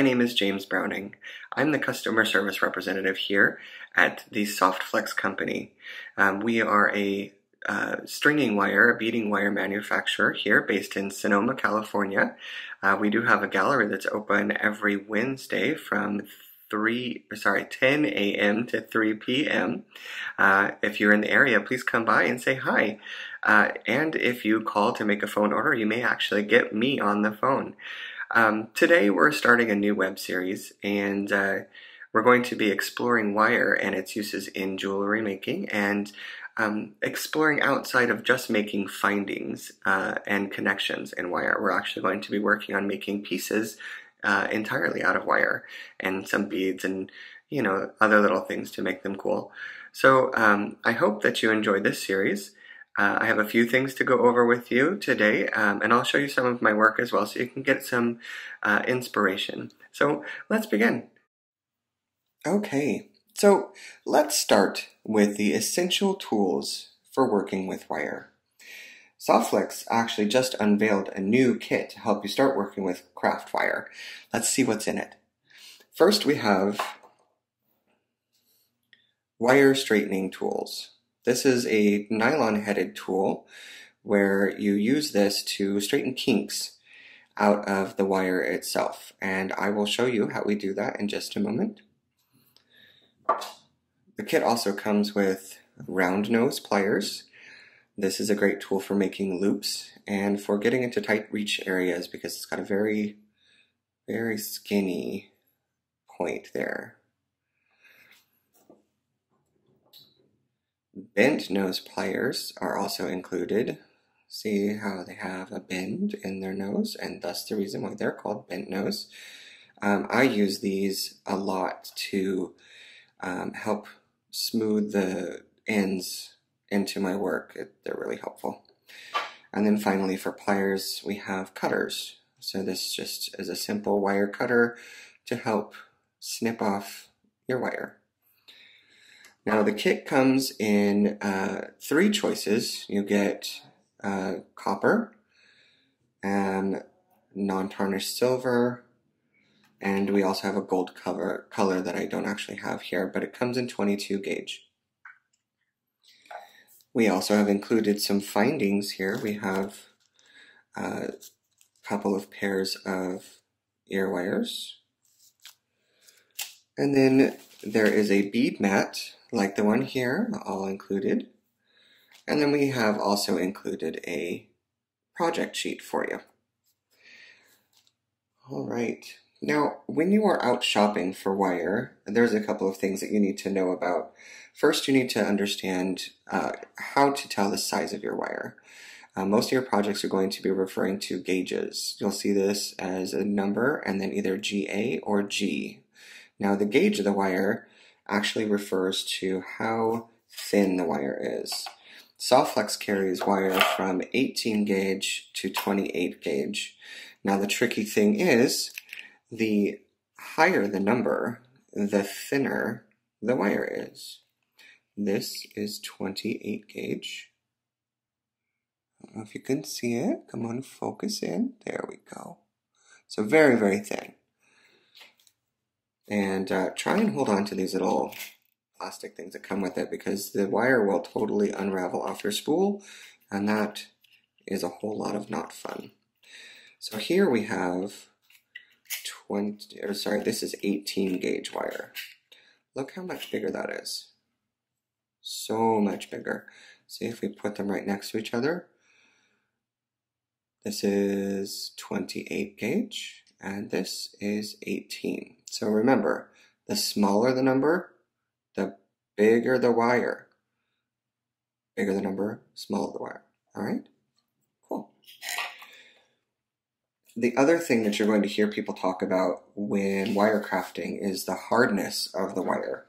My name is James Browning. I'm the customer service representative here at the Soft Flex Company. We are a stringing wire, a beading wire manufacturer here based in Sonoma, California. We do have a gallery that's open every Wednesday from 10 a.m. to 3 p.m. If you're in the area, please come by and say hi. And if you call to make a phone order, you may actually get me on the phone. Today we're starting a new web series, and we're going to be exploring wire and its uses in jewelry making, and exploring outside of just making findings and connections in wire. We're actually going to be working on making pieces entirely out of wire, and some beads and, you know, other little things to make them cool. So I hope that you enjoyed this series. I have a few things to go over with you today, and I'll show you some of my work as well so you can get some inspiration. So let's begin. Okay, so let's start with the essential tools for working with wire. Soft Flex actually just unveiled a new kit to help you start working with craft wire. Let's see what's in it. First, we have wire straightening tools. This is a nylon-headed tool where you use this to straighten kinks out of the wire itself, and I will show you how we do that in just a moment. The kit also comes with round nose pliers. This is a great tool for making loops and for getting into tight reach areas because it's got a very, very skinny point there. Bent nose pliers are also included. See how they have a bend in their nose, and that's the reason why they're called bent nose. I use these a lot to help smooth the ends into my work. They're really helpful. And then finally, for pliers, we have cutters. So this just is a simple wire cutter to help snip off your wire. Now, the kit comes in three choices. You get copper, non-tarnished silver, and we also have a gold color that I don't actually have here, but it comes in 22 gauge. We also have included some findings here. We have a couple of pairs of ear wires. And then there is a bead mat, like the one here, all included. And then we have also included a project sheet for you. All right. Now, when you are out shopping for wire, there's a couple of things that you need to know about. First, you need to understand how to tell the size of your wire. Most of your projects are going to be referring to gauges. You'll see this as a number and then either GA or G. Now, the gauge of the wire actually refers to how thin the wire is. Soft Flex carries wire from 18 gauge to 28 gauge. Now, the tricky thing is, the higher the number, the thinner the wire is. This is 28 gauge. I don't know if you can see it. Come on, focus in. There we go. So very, very thin. And try and hold on to these little plastic things that come with it, because the wire will totally unravel off your spool, and that is a whole lot of not fun. So here we have this is 18 gauge wire. Look how much bigger that is. So much bigger. See if we put them right next to each other. This is 28 gauge and this is 18. So remember, the smaller the number, the bigger the wire. Bigger the number, smaller the wire. All right? Cool. The other thing that you're going to hear people talk about when wire crafting is the hardness of the wire.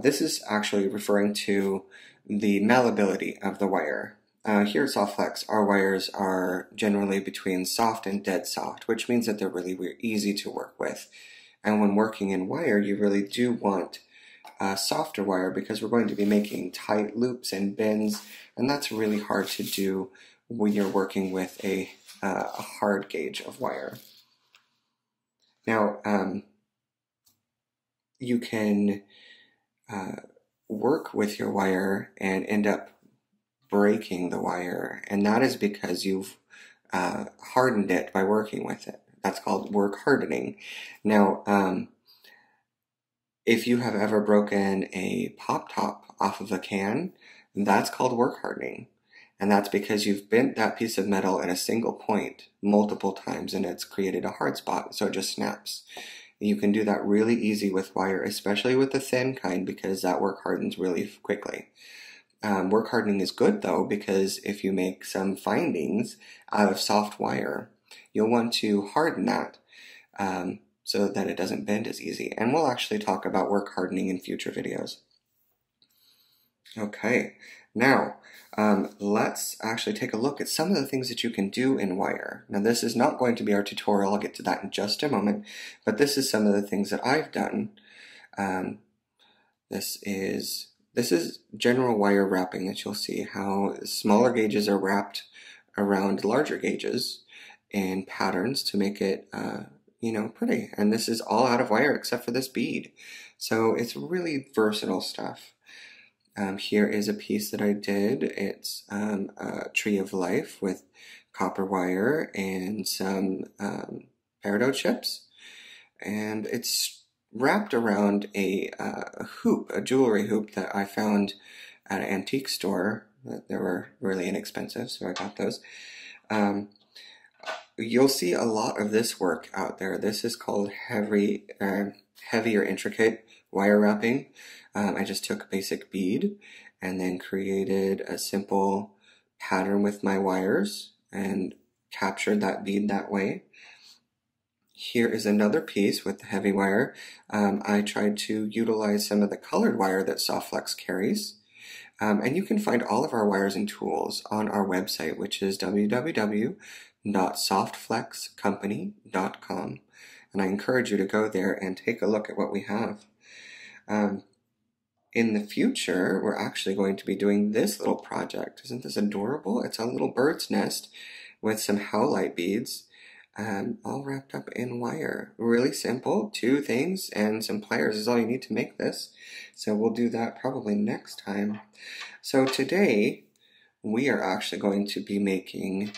This is actually referring to the malleability of the wire. Here at Soft Flex, our wires are generally between soft and dead soft, which means that they're really easy to work with. And when working in wire, you really do want softer wire because we're going to be making tight loops and bends, and that's really hard to do when you're working with a hard gauge of wire. Now, you can work with your wire and end up breaking the wire, and that is because you've hardened it by working with it. That's called work hardening. Now, if you have ever broken a pop top off of a can, that's called work hardening. And that's because you've bent that piece of metal at a single point multiple times and it's created a hard spot, so it just snaps. You can do that really easy with wire, especially with the thin kind, because that work hardens really quickly. Work hardening is good though, because if you make some findings out of soft wire, you'll want to harden that so that it doesn't bend as easy. And we'll actually talk about work hardening in future videos. Okay, now let's actually take a look at some of the things that you can do in wire. Now this is not going to be our tutorial, I'll get to that in just a moment, but this is some of the things that I've done. This is general wire wrapping that you'll see, how smaller gauges are wrapped around larger gauges in patterns to make it you know, pretty. And this is all out of wire except for this bead. So it's really versatile stuff. Here is a piece that I did. It's a tree of life with copper wire and some Peridot chips, and it's wrapped around a hoop, a jewelry hoop that I found at an antique store. They were really inexpensive, so I got those. You'll see a lot of this work out there. This is called heavy or intricate wire wrapping. I just took a basic bead and then created a simple pattern with my wires and captured that bead that way. Here is another piece with the heavy wire. I tried to utilize some of the colored wire that Soft Flex carries. And you can find all of our wires and tools on our website, which is www.softflexcompany.com. And I encourage you to go there and take a look at what we have. In the future, we're actually going to be doing this little project. Isn't this adorable? It's a little bird's nest with some howlite beads, all wrapped up in wire. Really simple. 2 things and some pliers is all you need to make this. So we'll do that probably next time. So today, we are actually going to be making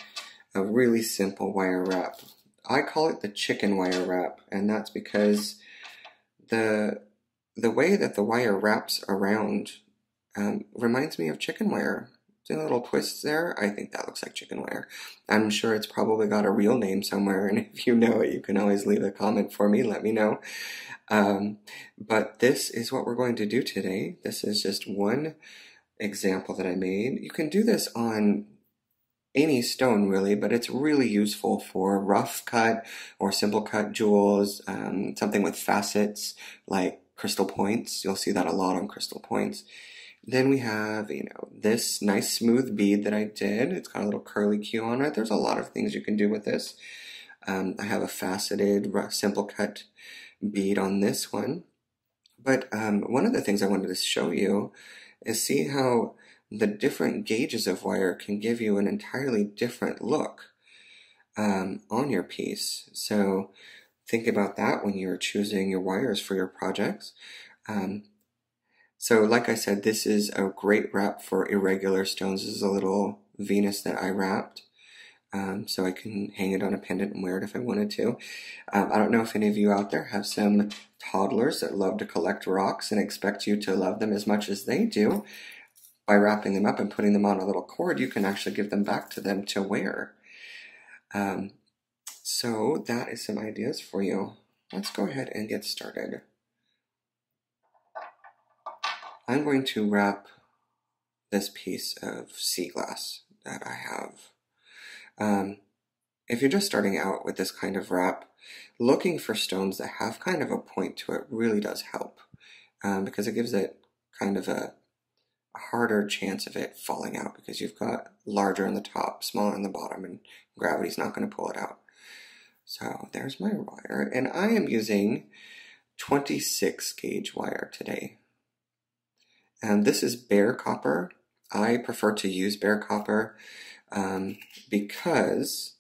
a really simple wire wrap. I call it the chicken wire wrap, and that's because the way that the wire wraps around reminds me of chicken wire. See the little twists there? I think that looks like chicken wire. I'm sure it's probably got a real name somewhere, and if you know it, you can always leave a comment for me, let me know. But this is what we're going to do today. This is just one example that I made. You can do this on any stone really, but it's really useful for rough cut or simple cut jewels, something with facets like crystal points. You'll see that a lot on crystal points. Then we have, you know, this nice smooth bead that I did. It's got a little curly Q on it. There's a lot of things you can do with this. I have a faceted simple cut bead on this one. But one of the things I wanted to show you is see how the different gauges of wire can give you an entirely different look on your piece. So think about that when you're choosing your wires for your projects. So like I said, this is a great wrap for irregular stones. This is a little Venus that I wrapped. So I can hang it on a pendant and wear it if I wanted to. I don't know if any of you out there have some toddlers that love to collect rocks and expect you to love them as much as they do. By wrapping them up and putting them on a little cord, you can actually give them back to them to wear. So that is some ideas for you. Let's go ahead and get started. I'm going to wrap this piece of sea glass that I have. If you're just starting out with this kind of wrap, looking for stones that have kind of a point to it really does help, because it gives it kind of a harder chance of it falling out, because you've got larger on the top, smaller on the bottom, and gravity's not going to pull it out. So there's my wire, and I am using 26 gauge wire today. And this is bare copper. I prefer to use bare copper because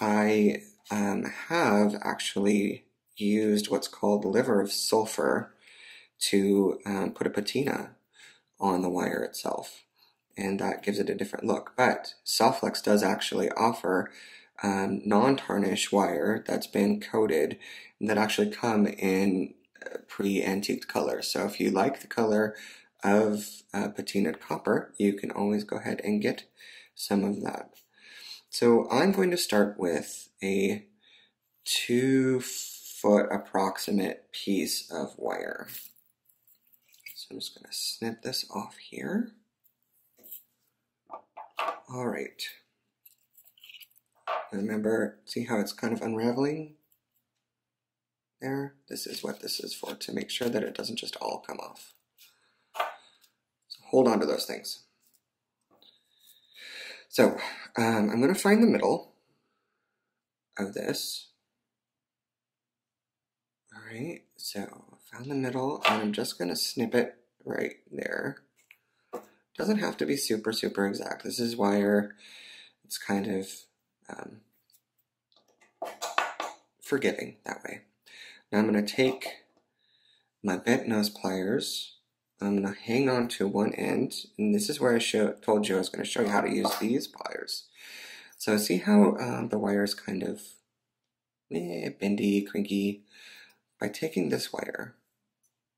I have actually used what's called the liver of sulfur to put a patina on the wire itself, and that gives it a different look. But Soft Flex does actually offer non-tarnish wire that's been coated, and that actually come in pre-antiqued color. So if you like the color of patinaed copper, you can always go ahead and get some of that. So I'm going to start with a 2 foot approximate piece of wire. So I'm just going to snip this off here. All right. Remember, see how it's kind of unraveling there? This is what this is for, to make sure that it doesn't just all come off. So hold on to those things. So I'm going to find the middle of this. All right, so I found the middle, and I'm just going to snip it right there. Doesn't have to be super, super exact. This is wire. It's kind of forgiving that way. Now I'm going to take my bent nose pliers. I'm going to hang on to one end, and this is where I told you I was going to show you how to use these pliers. So see how the wire is kind of bendy, cranky? By taking this wire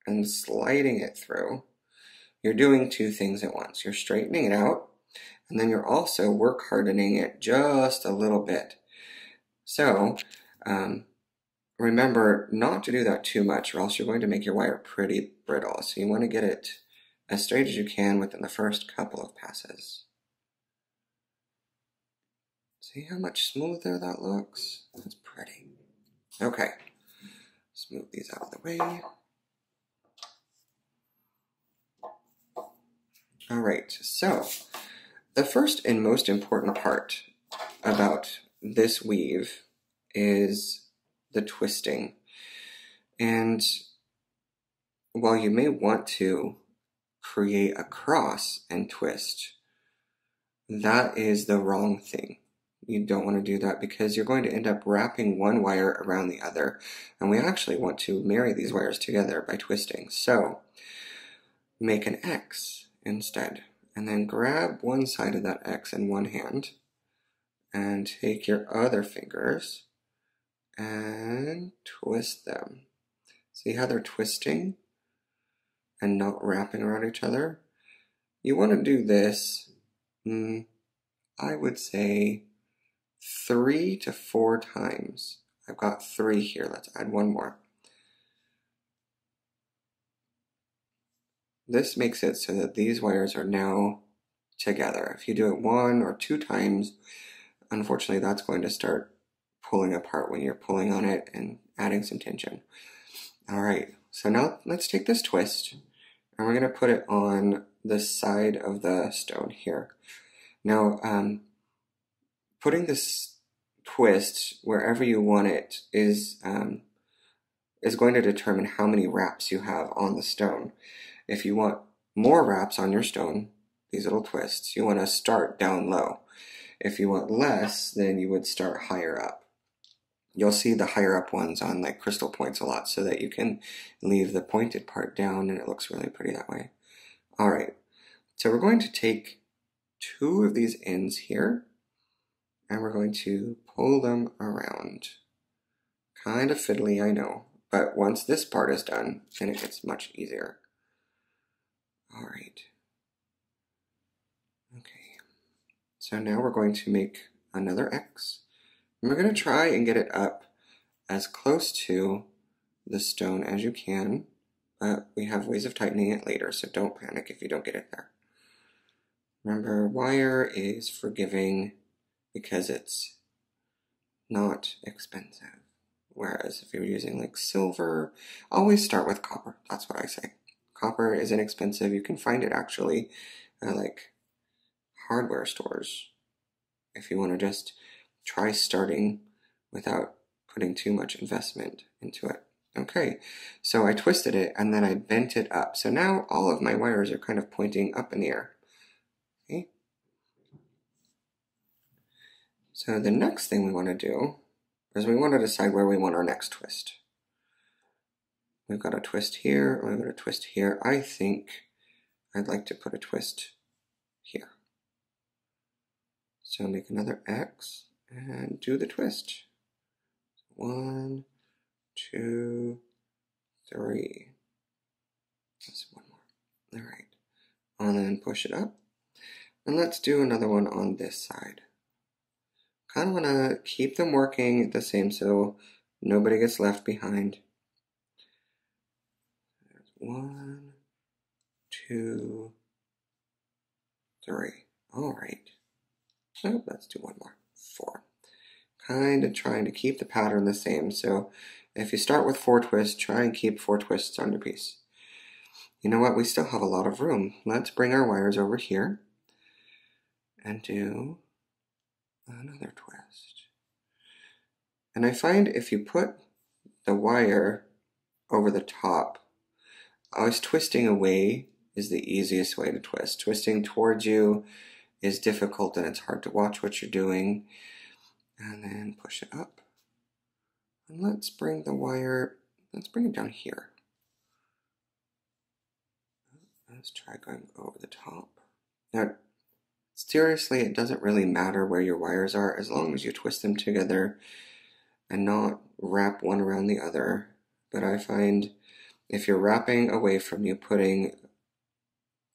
and sliding it through, you're doing two things at once. You're straightening it out, and then you're also work hardening it just a little bit. So remember not to do that too much, or else you're going to make your wire pretty brittle. So you want to get it as straight as you can within the first couple of passes. See how much smoother that looks? That's pretty. Okay, let's move these out of the way. All right, so the first and most important part about this weave is the twisting. And while you may want to create a cross and twist, that is the wrong thing. You don't want to do that because you're going to end up wrapping one wire around the other. And we actually want to marry these wires together by twisting. So make an X instead, and then grab one side of that X in one hand and take your other fingers and twist them. See how they're twisting and not wrapping around each other? You want to do this, I would say 3 to 4 times. I've got 3 here. Let's add one more. This makes it so that these wires are now together. If you do it 1 or 2 times, unfortunately that's going to start pulling apart when you're pulling on it and adding some tension. All right, so now let's take this twist and we're going to put it on the side of the stone here. Now, putting this twist wherever you want it is going to determine how many wraps you have on the stone. If you want more wraps on your stone, these little twists, you want to start down low. If you want less, then you would start higher up. You'll see the higher up ones on like crystal points a lot, so that you can leave the pointed part down and it looks really pretty that way. All right, so we're going to take 2 of these ends here and we're going to pull them around. Kind of fiddly, I know, but once this part is done, then it gets much easier. All right. Okay, so now we're going to make another X. And we're going to try and get it up as close to the stone as you can, but we have ways of tightening it later, so don't panic if you don't get it there. Remember, wire is forgiving because it's not expensive. Whereas if you're using like silver, always start with copper. That's what I say. Copper is inexpensive. You can find it actually at like hardware stores if you want to just try starting without putting too much investment into it. Okay, so I twisted it and then I bent it up. So now all of my wires are kind of pointing up in the air. Okay. So the next thing we want to do is we want to decide where we want our next twist. We've got a twist here, we've got a twist here. I think I'd like to put a twist here. So make another X and do the twist. 1, 2, 3. That's one more. All right. And then push it up. And let's do another one on this side. Kind of want to keep them working the same so nobody gets left behind. There's 1, 2, 3. All right. So let's do one more. 4. Kind of trying to keep the pattern the same. So if you start with 4 twists, try and keep 4 twists on your piece. You know what? We still have a lot of room. Let's bring our wires over here and do another twist. And I find if you put the wire over the top, always twisting away is the easiest way to twist. Twisting towards you is difficult and it's hard to watch what you're doing. And then push it up. And let's bring the wire, let's bring it down here. Let's try going over the top. Now, seriously, it doesn't really matter where your wires are as long as you twist them together and not wrap one around the other. But I find if you're wrapping away from you, putting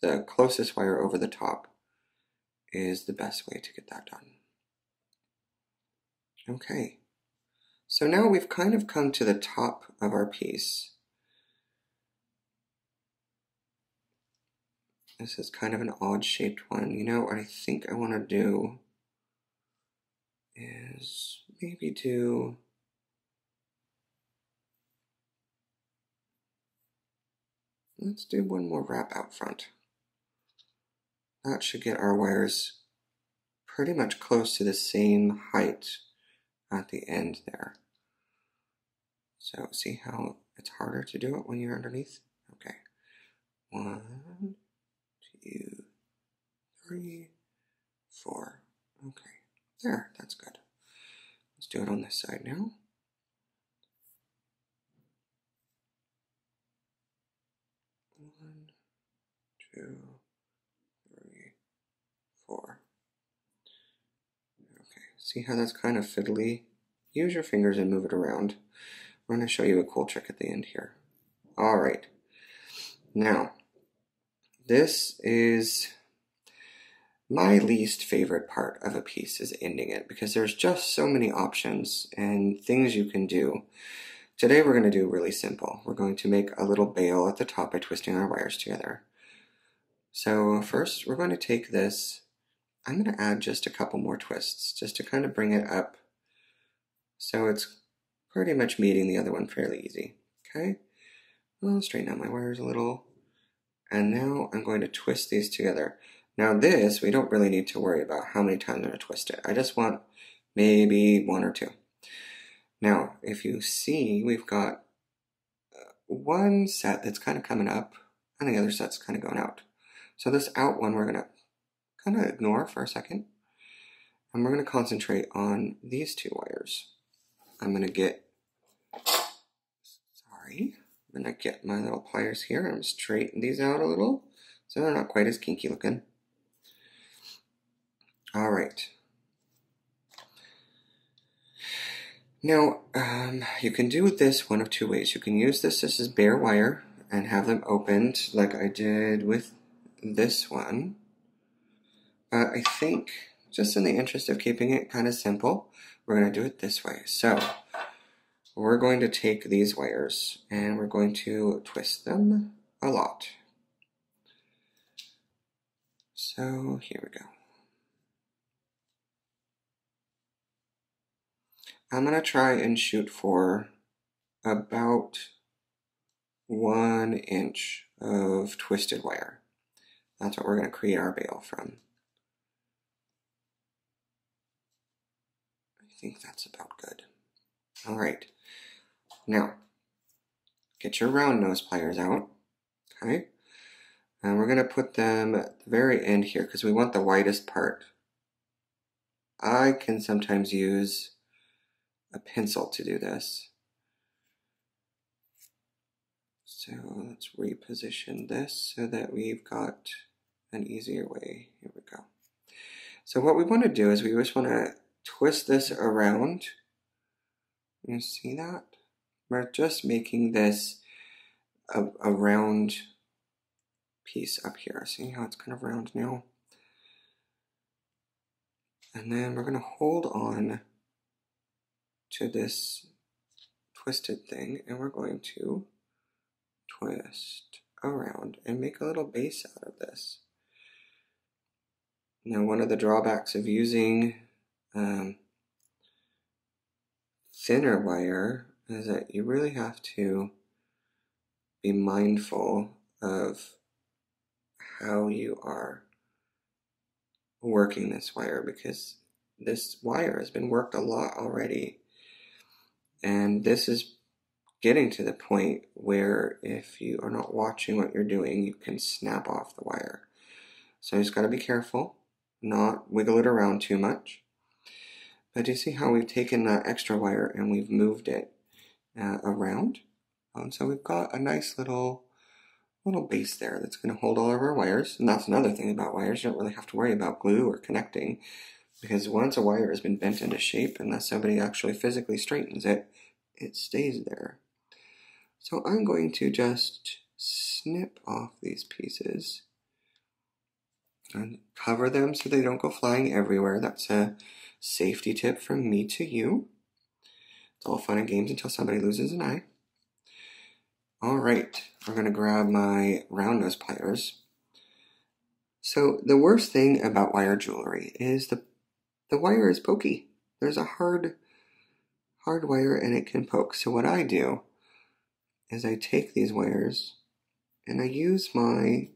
the closest wire over the top is the best way to get that done. Okay, so now we've kind of come to the top of our piece. This is kind of an odd shaped one. You know what I think I want to do is maybe do let's do one more wrap out front. That should get our wires pretty much close to the same height at the end there. So see how it's harder to do it when you're underneath? Okay. 1, 2, 3, 4. Okay, there, that's good. Let's do it on this side now. See how that's kind of fiddly? Use your fingers and move it around. I'm going to show you a cool trick at the end here. All right. Now, this is my least favorite part of a piece is ending it because there's just so many options and things you can do. Today we're going to do really simple. We're going to make a little bail at the top by twisting our wires together. So first we're going to take this. I'm going to add just a couple more twists just to kind of bring it up so it's pretty much meeting the other one fairly easy. Okay, I'll straighten out my wires a little and now I'm going to twist these together. Now this, we don't really need to worry about how many times I'm going to twist it. I just want maybe 1 or 2. Now if you see, we've got one set that's kind of coming up and the other set's kind of going out. So this out one we're going to kind of ignore for a second, and we're going to concentrate on these 2 wires. I'm going to get my little pliers here and straighten these out a little so they're not quite as kinky looking. All right. Now, you can do this one of 2 ways. You can use this as bare wire and have them opened like I did with this one. I think, just in the interest of keeping it kind of simple, we're going to do it this way. So, we're going to take these wires and we're going to twist them a lot. So, here we go. I'm going to try and shoot for about 1 inch of twisted wire. That's what we're going to create our bail from. I think that's about good. All right, now get your round nose pliers out, okay? And we're gonna put them at the very end here because we want the widest part. I can sometimes use a pencil to do this. So let's reposition this so that we've got an easier way. Here we go. So what we want to do is we just want to twist this around. You see that? We're just making this a round piece up here. See how it's kind of round now? And then we're going to hold on to this twisted thing, and we're going to twist around and make a little base out of this. Now, one of the drawbacks of using thinner wire is that you really have to be mindful of how you are working this wire, because this wire has been worked a lot already, and this is getting to the point where if you are not watching what you're doing, you can snap off the wire. So you just got to be careful, not wiggle it around too much. But do you see how we've taken that extra wire and we've moved it around? So we've got a nice little base there that's going to hold all of our wires. And that's another thing about wires. You don't really have to worry about glue or connecting, because once a wire has been bent into shape, unless somebody actually physically straightens it, it stays there. So I'm going to just snip off these pieces and cover them so they don't go flying everywhere. That's a safety tip from me to you. It's all fun and games until somebody loses an eye. All right, I'm going to grab my round nose pliers. So the worst thing about wire jewelry is the wire is pokey. There's a hard wire and it can poke. So what I do is I take these wires and I use my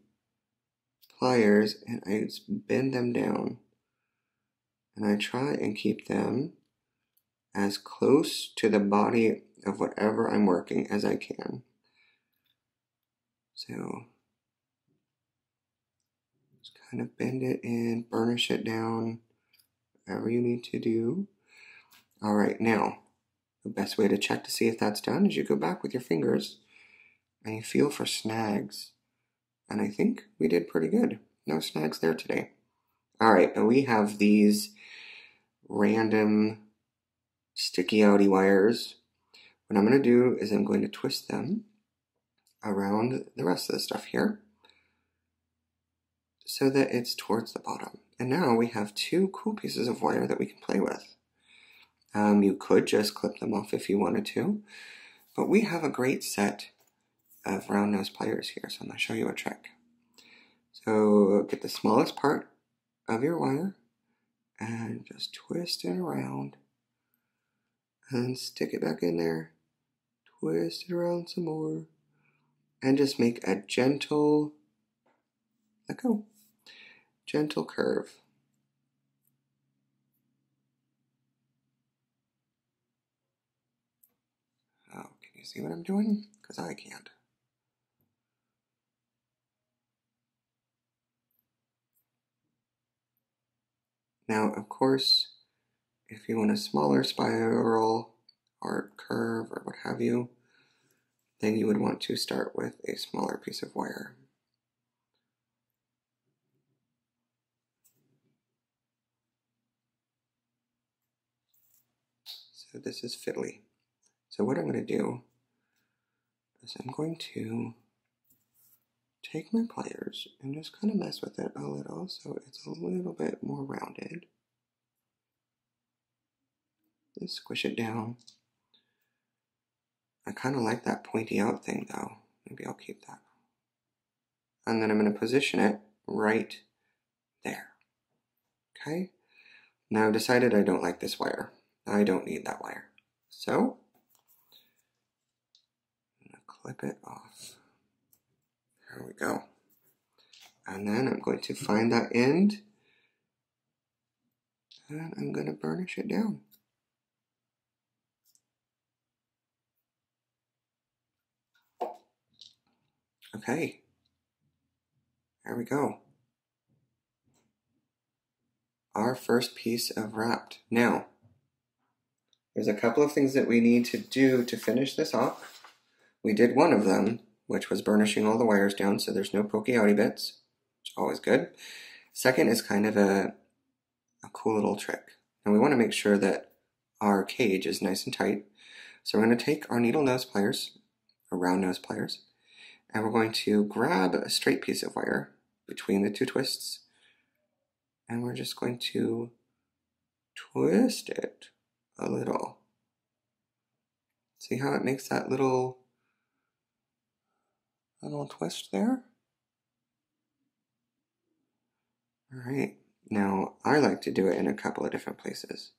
pliers and I just bend them down. And I try and keep them as close to the body of whatever I'm working as I can. So just kind of bend it in, burnish it down, whatever you need to do. All right, now the best way to check to see if that's done is you go back with your fingers and you feel for snags. And I think we did pretty good. No snags there today. All right, but we have these random sticky outy wires. What I'm going to do is I'm going to twist them around the rest of the stuff here so that it's towards the bottom. And now we have two cool pieces of wire that we can play with. You could just clip them off if you wanted to, but we have a great set of round nose pliers here, so I'm going to show you a trick. So get the smallest part of your wire and just twist it around and stick it back in there, twist it around some more, and just make a gentle, let go, gentle curve. Oh, can you see what I'm doing? Because I can't. Now, of course, if you want a smaller spiral or curve or what have you, then you would want to start with a smaller piece of wire. So this is fiddly. So what I'm going to do is I'm going to take my pliers and just kind of mess with it a little so it's a little bit more rounded. Just squish it down. I kind of like that pointy out thing though. Maybe I'll keep that. And then I'm going to position it right there. Okay? Now I've decided I don't like this wire. I don't need that wire. So I'm going to clip it off. There we go. And then I'm going to find that end and I'm going to burnish it down. Okay, there we go. Our first piece of wrapped. Now, there's a couple of things that we need to do to finish this off. We did one of them, which was burnishing all the wires down so there's no pokey-outy bits, which is always good. Second is kind of a cool little trick. And we want to make sure that our cage is nice and tight. So we're going to take our needle nose pliers, or round nose pliers, and we're going to grab a straight piece of wire between the two twists, and we're just going to twist it a little. See how it makes that little twist there? Alright, now I like to do it in a couple of different places.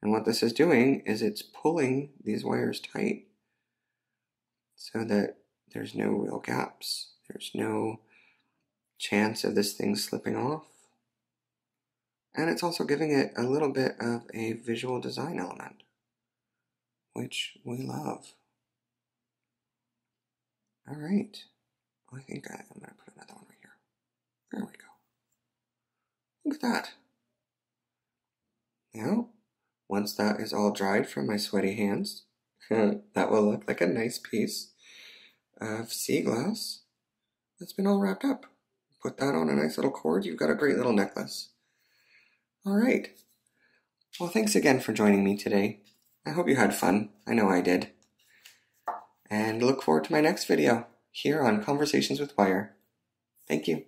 And what this is doing is it's pulling these wires tight so that there's no real gaps. There's no chance of this thing slipping off. And it's also giving it a little bit of a visual design element, which we love. All right, I think I'm gonna put another one right here. There we go. Look at that. Now, once that is all dried from my sweaty hands, that will look like a nice piece of sea glass that's been all wrapped up. Put that on a nice little cord, you've got a great little necklace. All right. Well, thanks again for joining me today. I hope you had fun. I know I did. And look forward to my next video here on Conversations with Wire. Thank you.